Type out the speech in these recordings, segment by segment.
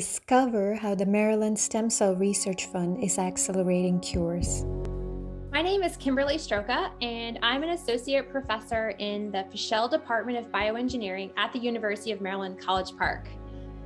Discover how the Maryland Stem Cell Research Fund is accelerating cures. My name is Kimberly Stroka, and I'm an associate professor in the Fischell Department of Bioengineering at the University of Maryland, College Park.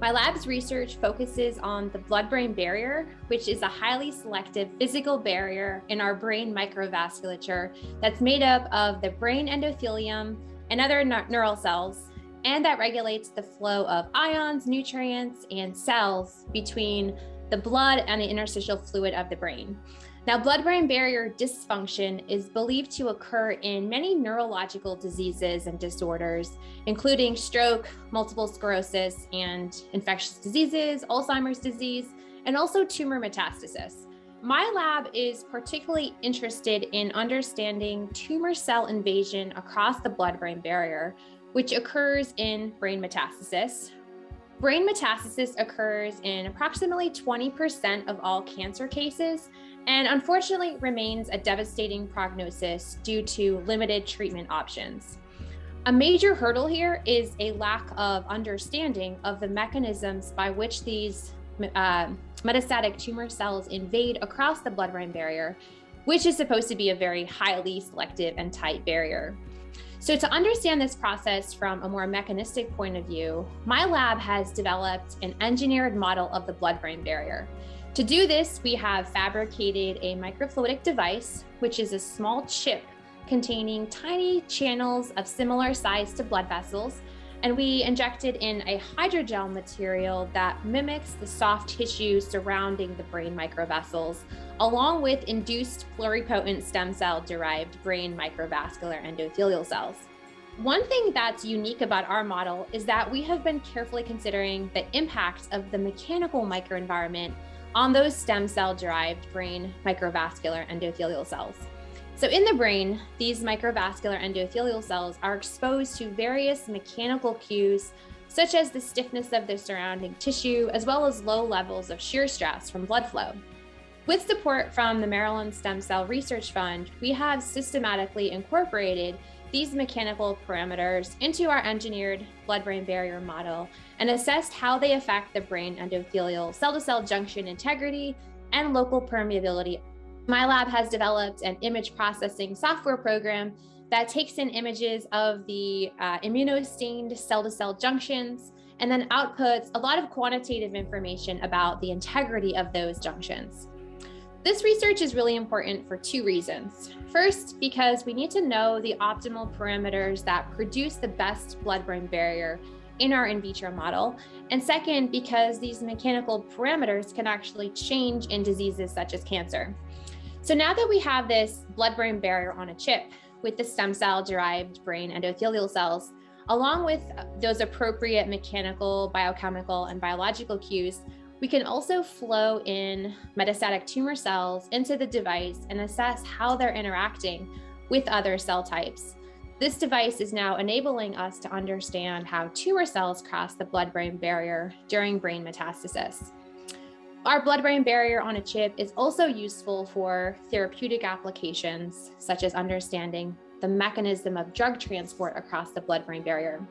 My lab's research focuses on the blood-brain barrier, which is a highly selective physical barrier in our brain microvasculature that's made up of the brain endothelium and other neural cells, and that regulates the flow of ions, nutrients, and cells between the blood and the interstitial fluid of the brain. Now, blood-brain barrier dysfunction is believed to occur in many neurological diseases and disorders, including stroke, multiple sclerosis, and infectious diseases, Alzheimer's disease, and also tumor metastasis. My lab is particularly interested in understanding tumor cell invasion across the blood-brain barrier, which occurs in brain metastasis. Brain metastasis occurs in approximately 20% of all cancer cases, and unfortunately remains a devastating prognosis due to limited treatment options. A major hurdle here is a lack of understanding of the mechanisms by which these metastatic tumor cells invade across the blood-brain barrier, which is supposed to be a very highly selective and tight barrier. So to understand this process from a more mechanistic point of view, my lab has developed an engineered model of the blood-brain barrier. To do this, we have fabricated a microfluidic device, which is a small chip containing tiny channels of similar size to blood vessels, and we injected in a hydrogel material that mimics the soft tissue surrounding the brain microvessels, along with induced pluripotent stem cell-derived brain microvascular endothelial cells. One thing that's unique about our model is that we have been carefully considering the impacts of the mechanical microenvironment on those stem cell-derived brain microvascular endothelial cells. So in the brain, these microvascular endothelial cells are exposed to various mechanical cues, such as the stiffness of the surrounding tissue, as well as low levels of shear stress from blood flow. With support from the Maryland Stem Cell Research Fund, we have systematically incorporated these mechanical parameters into our engineered blood-brain barrier model and assessed how they affect the brain endothelial cell-to-cell junction integrity and local permeability. My lab has developed an image processing software program that takes in images of the immunostained cell-to-cell junctions and then outputs a lot of quantitative information about the integrity of those junctions. This research is really important for two reasons. First, because we need to know the optimal parameters that produce the best blood-brain barrier in our in vitro model. And second, because these mechanical parameters can actually change in diseases such as cancer. So now that we have this blood-brain barrier on a chip with the stem cell-derived brain endothelial cells, along with those appropriate mechanical, biochemical, and biological cues, we can also flow in metastatic tumor cells into the device and assess how they're interacting with other cell types. This device is now enabling us to understand how tumor cells cross the blood-brain barrier during brain metastasis. Our blood-brain barrier on a chip is also useful for therapeutic applications, such as understanding the mechanism of drug transport across the blood-brain barrier.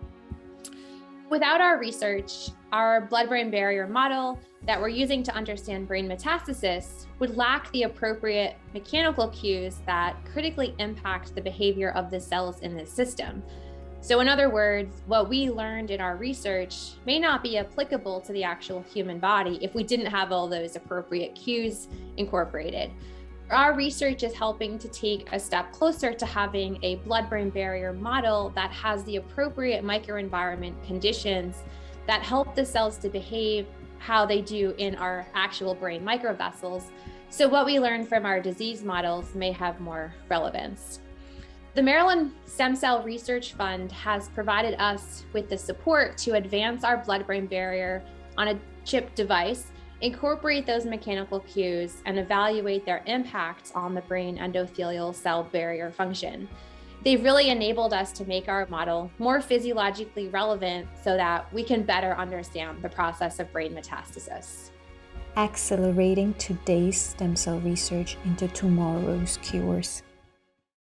Without our research, our blood-brain barrier model that we're using to understand brain metastasis would lack the appropriate mechanical cues that critically impact the behavior of the cells in this system. So in other words, what we learned in our research may not be applicable to the actual human body if we didn't have all those appropriate cues incorporated. Our research is helping to take a step closer to having a blood-brain barrier model that has the appropriate microenvironment conditions that help the cells to behave how they do in our actual brain microvessels. So what we learn from our disease models may have more relevance. The Maryland Stem Cell Research Fund has provided us with the support to advance our blood-brain barrier on a chip device, incorporate those mechanical cues, and evaluate their impacts on the brain endothelial cell barrier function. They've really enabled us to make our model more physiologically relevant so that we can better understand the process of brain metastasis. Accelerating today's stem cell research into tomorrow's cures.